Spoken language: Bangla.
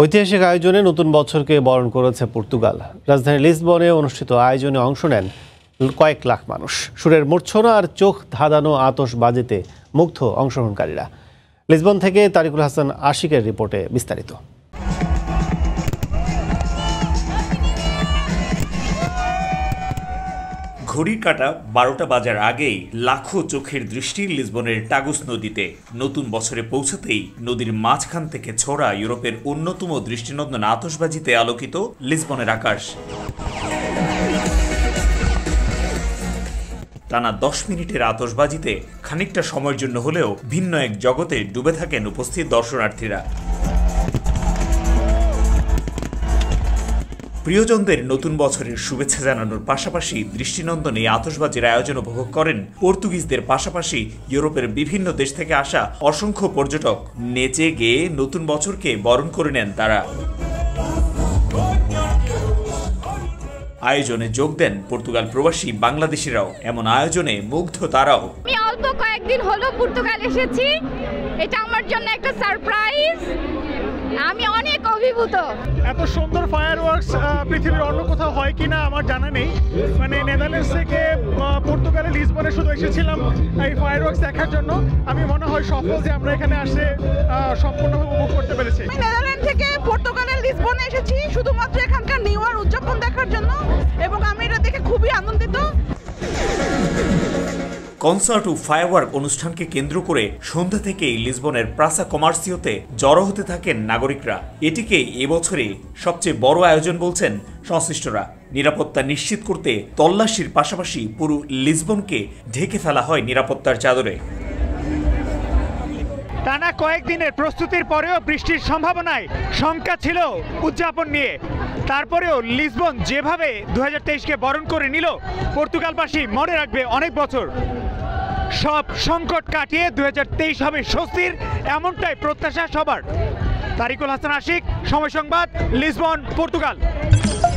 ऐतिहासिक आयोजने नतून बछर के बरण करेছে पोर्तुगाल। राजधानी लिसबने अनुष्ठित आयोजने अंश नेन कयेक लाख मानुष। सुरेर मूर्छना और चोख धाँधानो आतशबाजीते मुग्ध अंशग्रहणकारीरा। लिसबन थेके तारिकुल हासान आशिकेर रिपोर्टे विस्तारित। घड़ी काटा 12टा बजार आगे लाखो चोखेर दृष्टि लिसबनेर टागुस नदीते। नतून बछरे पौंछातेई नदीर माझखान थेके छोड़ा यूरोपेर अन्यतम दृष्टिनंदन आतशबाजीते आलोकित लिसबनेर आकाश। টানা 10 মিনিটের আতশবাজিতে খানিকটা সময়ের জন্য হলেও ভিন্ন এক জগতে ডুবে থাকেন উপস্থিত দর্শনার্থীরা। প্রিয়জনদের নতুন বছরের শুভেচ্ছা জানানোর পাশাপাশি দৃষ্টিনন্দন এই আতশবাজির আয়োজন উপভোগ করেন পর্তুগিজদের পাশাপাশি ইউরোপের বিভিন্ন দেশ থেকে আসা অসংখ্য পর্যটক। নেচে গিয়ে নতুন বছরকে বরণ করে নেন তারা। আয়োজনে যোগ দেন পর্তুগাল প্রবাসী বাংলাদেশিরাও। এমন আয়োজনে মুগ্ধ তারাও। আমি অল্প কয়েকদিন হলো পর্তুগাল এসেছি, এটা আমার জন্য একটা সারপ্রাইজ। আমি অনেক অভিভূত। এত সুন্দর ফায়ারওয়ার্কস পৃথিবীর অন্য কোথাও হয় কিনা আমার জানা নেই। মানে নেদারল্যান্ডস থেকে পর্তুগালে লিসবনে শুধু এসেছিলাম এই ফায়ারওয়ার্কস দেখার জন্য। আমি মনে হয় সফল যে আমরা এখানে আসে সম্পূর্ণভাবে উপভোগ করতে পেরেছি। নেদারল্যান্ড থেকে পর্তুগালে লিসবনে এসেছি শুধুমাত্র এখানকার নিউয়ার উদযাপন দেখার জন্য এবং আমি এটা দেখে খুবই আনন্দিত। কনসার্ট ও ফায়ারওয়ার্ক অনুষ্ঠানকে কেন্দ্র করে সন্ধ্যা থেকেই লিসবনের প্রাসা কমার্সিওতে জড়ো হতে থাকেন নাগরিকরা। এটিকে এবছরে সবচেয়ে বড় আয়োজন বলছেন সংশ্লিষ্টরা। নিরাপত্তা নিশ্চিত করতে তল্লাশির পাশাপাশি পুরো লিসবনকে ঢেকে ফেলা হয় নিরাপত্তার চাদরে। টানা কয়েকদিনের প্রস্তুতির পরেও বৃষ্টির সম্ভাবনায় শঙ্কা ছিল উদযাপন নিয়ে। তারপরেও লিসবন যেভাবে 2023 কে বরণ করে নিল পর্তুগালবাসী মনে রাখবে অনেক বছর। সব সংকট কাটিয়ে 2023 হবে স্বস্তির, এমনটাই প্রত্যাশা সবার। তারিকুল হাসান আশিক, সময় সংবাদ, লিসবন, পর্তুগাল।